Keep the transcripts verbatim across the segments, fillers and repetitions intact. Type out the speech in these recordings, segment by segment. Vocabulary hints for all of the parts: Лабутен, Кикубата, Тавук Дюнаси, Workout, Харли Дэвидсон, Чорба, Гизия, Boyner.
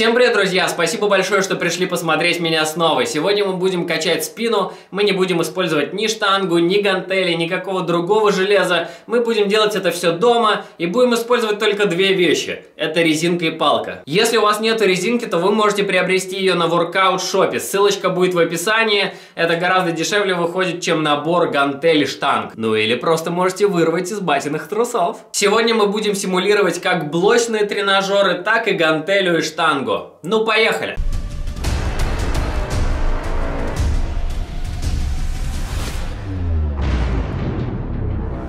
Всем привет, друзья! Спасибо большое, что пришли посмотреть меня снова. Сегодня мы будем качать спину, мы не будем использовать ни штангу, ни гантели, никакого другого железа. Мы будем делать это все дома и будем использовать только две вещи. Это резинка и палка. Если у вас нет резинки, то вы можете приобрести ее на Workout шопе. Ссылочка будет в описании. Это гораздо дешевле выходит, чем набор гантель и штанг. Ну или просто можете вырвать из батиных трусов. Сегодня мы будем симулировать как блочные тренажеры, так и гантелю и штангу. Ну, поехали!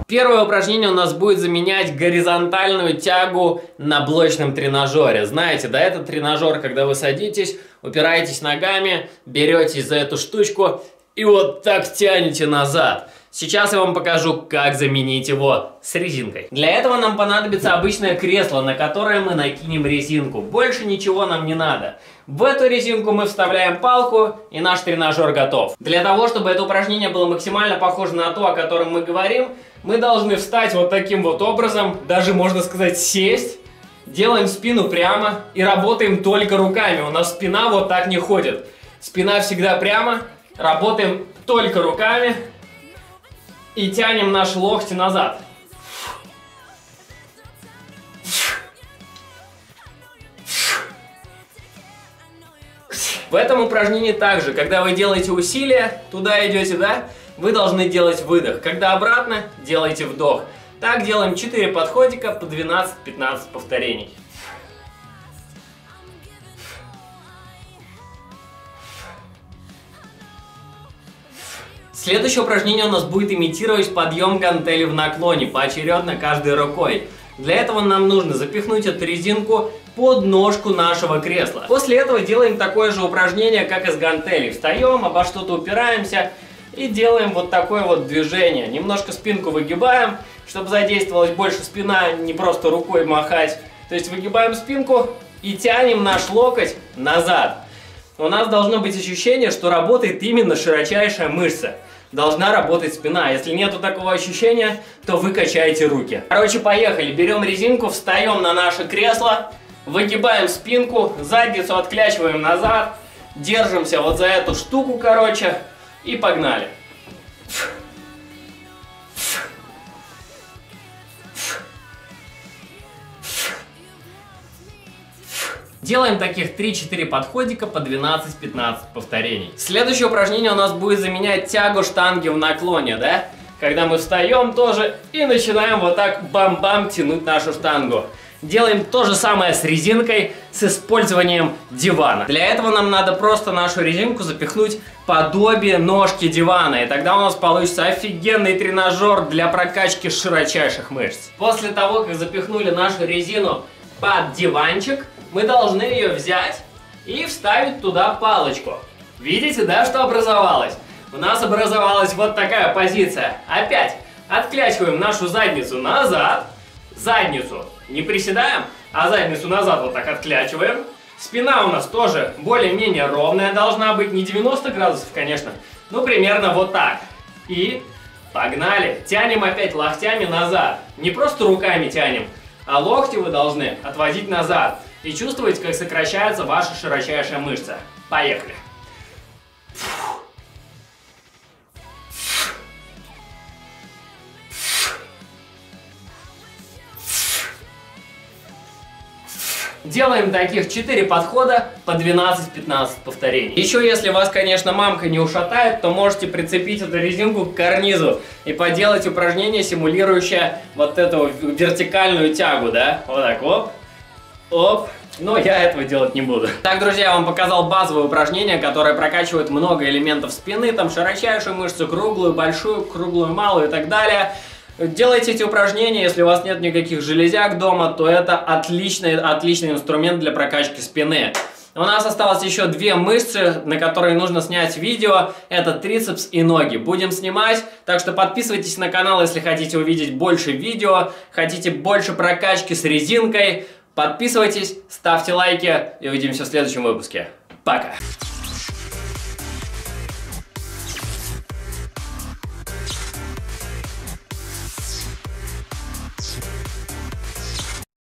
Первое упражнение у нас будет заменять горизонтальную тягу на блочном тренажере. Знаете, да, этот тренажер, когда вы садитесь, упираетесь ногами, беретесь за эту штучку и вот так тянете назад. Сейчас я вам покажу, как заменить его с резинкой. Для этого нам понадобится обычное кресло, на которое мы накинем резинку. Больше ничего нам не надо. В эту резинку мы вставляем палку, и наш тренажер готов. Для того, чтобы это упражнение было максимально похоже на то, о котором мы говорим, мы должны встать вот таким вот образом, даже можно сказать сесть. Делаем спину прямо и работаем только руками. У нас спина вот так не ходит. Спина всегда прямо, работаем только руками. И тянем наши локти назад. В этом упражнении также, когда вы делаете усилие, туда идете, да, вы должны делать выдох. Когда обратно, делаете вдох. Так делаем четыре подходика по двенадцать-пятнадцать повторений. Следующее упражнение у нас будет имитировать подъем гантели в наклоне, поочередно каждой рукой. Для этого нам нужно запихнуть эту резинку под ножку нашего кресла. После этого делаем такое же упражнение, как и с гантелей. Встаем, обо что-то упираемся и делаем вот такое вот движение. Немножко спинку выгибаем, чтобы задействовалась больше спина, не просто рукой махать. То есть выгибаем спинку и тянем наш локоть назад. У нас должно быть ощущение, что работает именно широчайшая мышца. Должна работать спина. Если нету такого ощущения, то вы качаете руки. Короче, поехали. Берем резинку, встаем на наше кресло, выгибаем спинку, задницу отклячиваем назад, держимся вот за эту штуку, короче, и погнали. Делаем таких три-четыре подходика по двенадцать-пятнадцать повторений. Следующее упражнение у нас будет заменять тягу штанги в наклоне, да? Когда мы встаем тоже и начинаем вот так бам-бам тянуть нашу штангу. Делаем то же самое с резинкой, с использованием дивана. Для этого нам надо просто нашу резинку запихнуть подобие ножки дивана. И тогда у нас получится офигенный тренажер для прокачки широчайших мышц. После того, как запихнули нашу резину под диванчик, мы должны ее взять и вставить туда палочку. Видите, да, что образовалось? У нас образовалась вот такая позиция. Опять отклячиваем нашу задницу назад. Задницу не приседаем, а задницу назад вот так отклячиваем. Спина у нас тоже более-менее ровная должна быть. Не девяносто градусов, конечно, но примерно вот так. И погнали. Тянем опять локтями назад. Не просто руками тянем, а локти вы должны отводить назад. И чувствуете, как сокращается ваша широчайшая мышца. Поехали! Делаем таких четыре подхода по двенадцать-пятнадцать повторений. Еще если вас, конечно, мамка не ушатает, то можете прицепить эту резинку к карнизу и поделать упражнение, симулирующее вот эту вертикальную тягу, да? Вот так, оп. Оп, но я этого делать не буду. Так, друзья, я вам показал базовые упражнения, которые прокачивают много элементов спины, там широчайшую мышцу, круглую, большую, круглую, малую и так далее. Делайте эти упражнения, если у вас нет никаких железяк дома, то это отличный, отличный инструмент для прокачки спины. У нас осталось еще две мышцы, на которые нужно снять видео. Это трицепс и ноги. Будем снимать, так что подписывайтесь на канал, если хотите увидеть больше видео, хотите больше прокачки с резинкой. Подписывайтесь, ставьте лайки и увидимся в следующем выпуске. Пока!